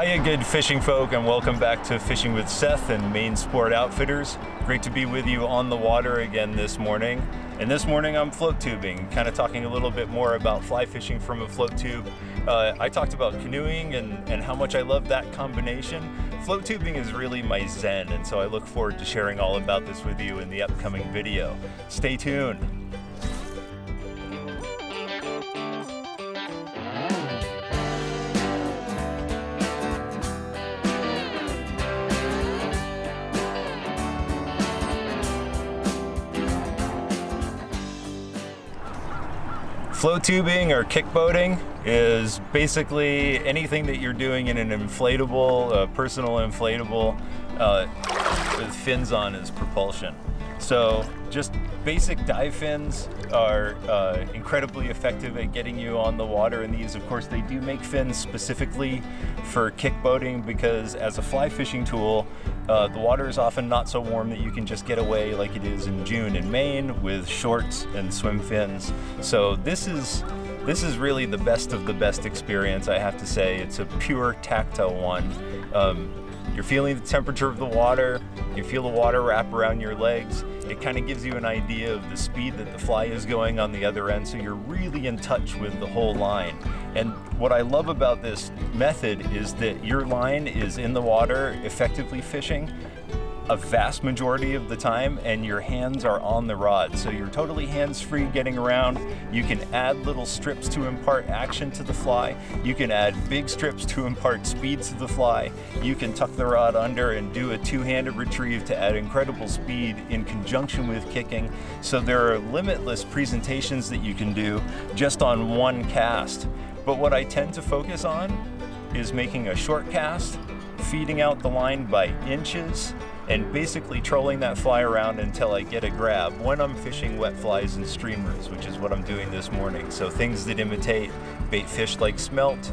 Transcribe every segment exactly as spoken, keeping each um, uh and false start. Hiya, good fishing folk, and welcome back to Fishing with Seth and Maine Sport Outfitters. Great to be with you on the water again this morning. And this morning I'm float tubing, kind of talking a little bit more about fly fishing from a float tube. Uh, I talked about canoeing and, and how much I love that combination. Float tubing is really my zen, and so I look forward to sharing all about this with you in the upcoming video. Stay tuned. Float tubing or kickboating is basically anything that you're doing in an inflatable, uh, personal inflatable, uh, with fins on as propulsion. So just basic dive fins are uh, incredibly effective at getting you on the water in these. Of course, they do make fins specifically for kickboating because as a fly fishing tool, uh, the water is often not so warm that you can just get away like it is in June in Maine with shorts and swim fins. So this is, this is really the best of the best experience, I have to say. It's a pure tactile one. Um, You're feeling the temperature of the water, you feel the water wrap around your legs. It kind of gives you an idea of the speed that the fly is going on the other end, so you're really in touch with the whole line. And what I love about this method is that your line is in the water effectively fishing a vast majority of the time, and your hands are on the rod, so you're totally hands-free getting around. You can add little strips to impart action to the fly. You can add big strips to impart speed to the fly. You can tuck the rod under and do a two-handed retrieve to add incredible speed in conjunction with kicking. So there are limitless presentations that you can do just on one cast. But what I tend to focus on is making a short cast, feeding out the line by inches, and basically trolling that fly around until I get a grab when I'm fishing wet flies and streamers, which is what I'm doing this morning. So things that imitate bait fish like smelt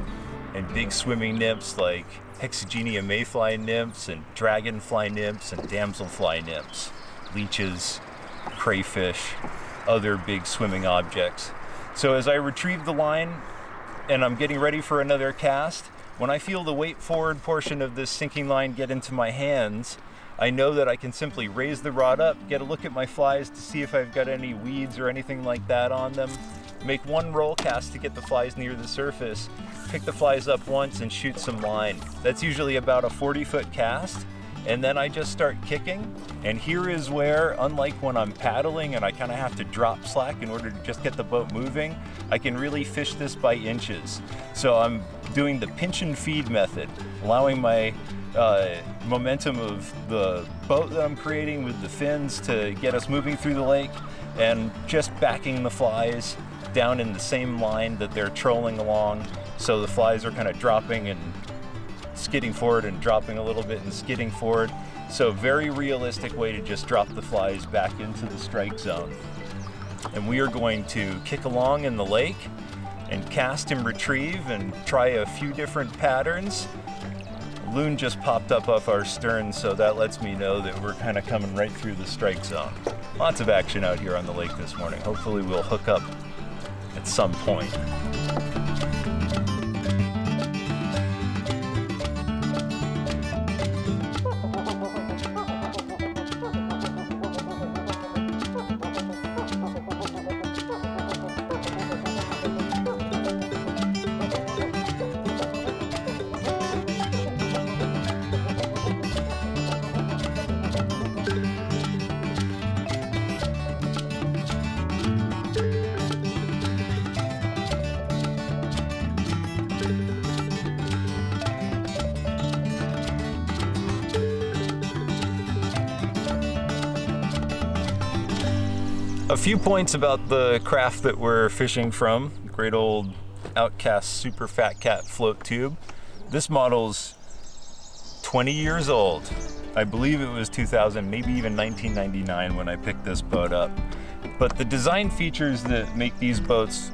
and big swimming nymphs like Hexagenia mayfly nymphs and dragonfly nymphs and damselfly nymphs, leeches, crayfish, other big swimming objects. So as I retrieve the line and I'm getting ready for another cast, when I feel the weight forward portion of this sinking line get into my hands, I know that I can simply raise the rod up, get a look at my flies to see if I've got any weeds or anything like that on them, make one roll cast to get the flies near the surface, pick the flies up once and shoot some line. That's usually about a forty foot cast. And then I just start kicking. And here is where, unlike when I'm paddling and I kind of have to drop slack in order to just get the boat moving, I can really fish this by inches. So I'm doing the pinch and feed method, allowing my uh, momentum of the boat that I'm creating with the fins to get us moving through the lake, and just backing the flies down in the same line that they're trolling along. So the flies are kind of dropping and skidding forward and dropping a little bit and skidding forward. So very realistic way to just drop the flies back into the strike zone. And we are going to kick along in the lake and cast and retrieve and try a few different patterns. Loon just popped up off our stern, so that lets me know that we're kind of coming right through the strike zone. Lots of action out here on the lake this morning. Hopefully we'll hook up at some point. A few points about the craft that we're fishing from, great old Outcast Super Fat Cat float tube. This model's twenty years old. I believe it was two thousand, maybe even nineteen ninety-nine when I picked this boat up. But the design features that make these boats,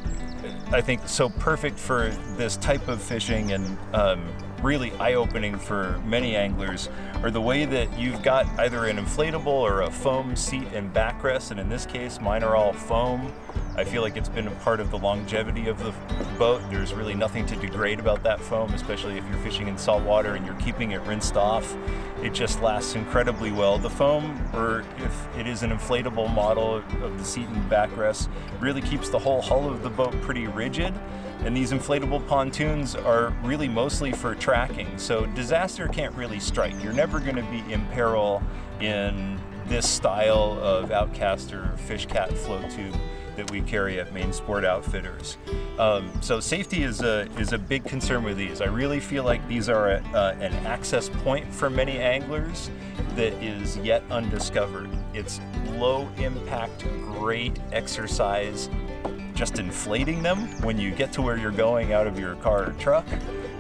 I think, so perfect for this type of fishing and um, really eye-opening for many anglers are the way that you've got either an inflatable or a foam seat and backrest, and in this case mine are all foam. I feel like it's been a part of the longevity of the boat. There's really nothing to degrade about that foam, especially if you're fishing in salt water and you're keeping it rinsed off. It just lasts incredibly well. The foam, or if it is an inflatable model of the seat and backrest, really keeps the whole hull of the boat pretty rigid. And these inflatable pontoons are really mostly for tracking, so disaster can't really strike. You're never going to be in peril in this style of Outcast or Fishcat float tube that we carry at Maine Sport Outfitters. Um, so safety is a, is a big concern with these. I really feel like these are a, uh, an access point for many anglers that is yet undiscovered. It's low impact, great exercise, just inflating them when you get to where you're going out of your car or truck.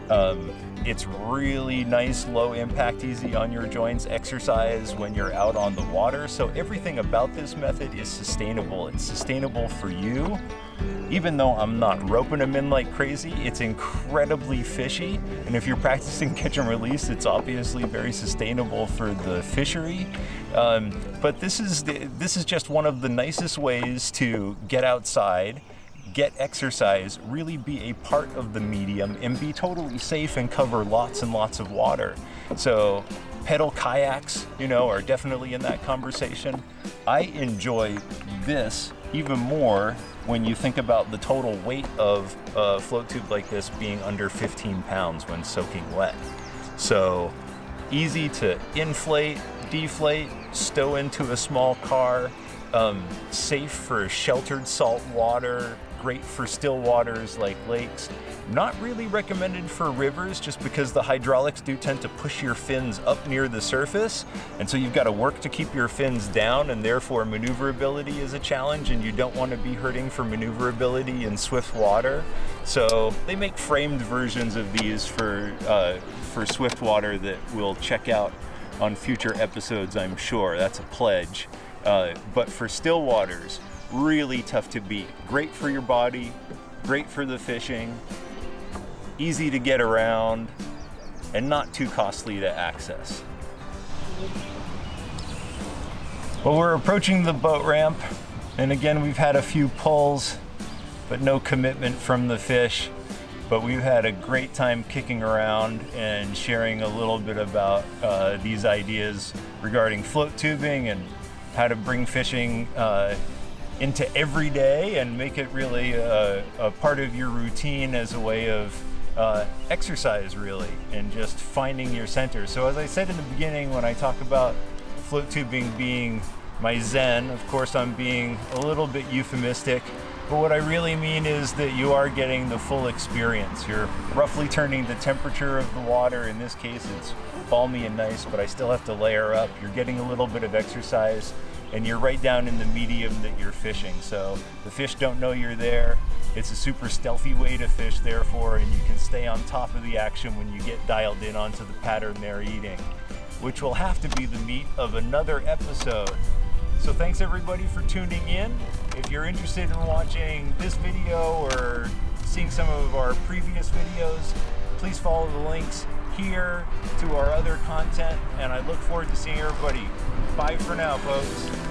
Um, It's really nice, low impact, easy on your joints exercise when you're out on the water. So everything about this method is sustainable. It's sustainable for you. Even though I'm not roping them in like crazy, it's incredibly fishy. And if you're practicing catch and release, it's obviously very sustainable for the fishery. Um, but this is, the, this is just one of the nicest ways to get outside, get exercise, really be a part of the medium, and be totally safe and cover lots and lots of water. So pedal kayaks, you know, are definitely in that conversation. I enjoy this even more when you think about the total weight of a float tube like this being under fifteen pounds when soaking wet. So easy to inflate, deflate, stow into a small car, um, safe for sheltered salt water, great for still waters like lakes. Not really recommended for rivers just because the hydraulics do tend to push your fins up near the surface, and so you've got to work to keep your fins down, and therefore maneuverability is a challenge, and you don't want to be hurting for maneuverability in swift water. So they make framed versions of these for, uh, for swift water that we'll check out on future episodes, I'm sure. That's a pledge. Uh, but for still waters, really tough to beat. Great for your body, great for the fishing, easy to get around, and not too costly to access. Well, we're approaching the boat ramp, and again, we've had a few pulls, but no commitment from the fish. But we've had a great time kicking around and sharing a little bit about uh, these ideas regarding float tubing and how to bring fishing uh, into every day and make it really a, a part of your routine as a way of uh, exercise, really, and just finding your center. So as I said in the beginning, when I talk about float tubing being my zen, of course I'm being a little bit euphemistic, but what I really mean is that you are getting the full experience. You're roughly turning the temperature of the water. In this case, it's balmy and nice, but I still have to layer up. You're getting a little bit of exercise, and you're right down in the medium that you're fishing. So the fish don't know you're there. It's a super stealthy way to fish, therefore, and you can stay on top of the action when you get dialed in onto the pattern they're eating, which will have to be the meat of another episode. So thanks everybody for tuning in. If you're interested in watching this video or seeing some of our previous videos, please follow the links here to our other content, and I look forward to seeing everybody. Bye for now, folks.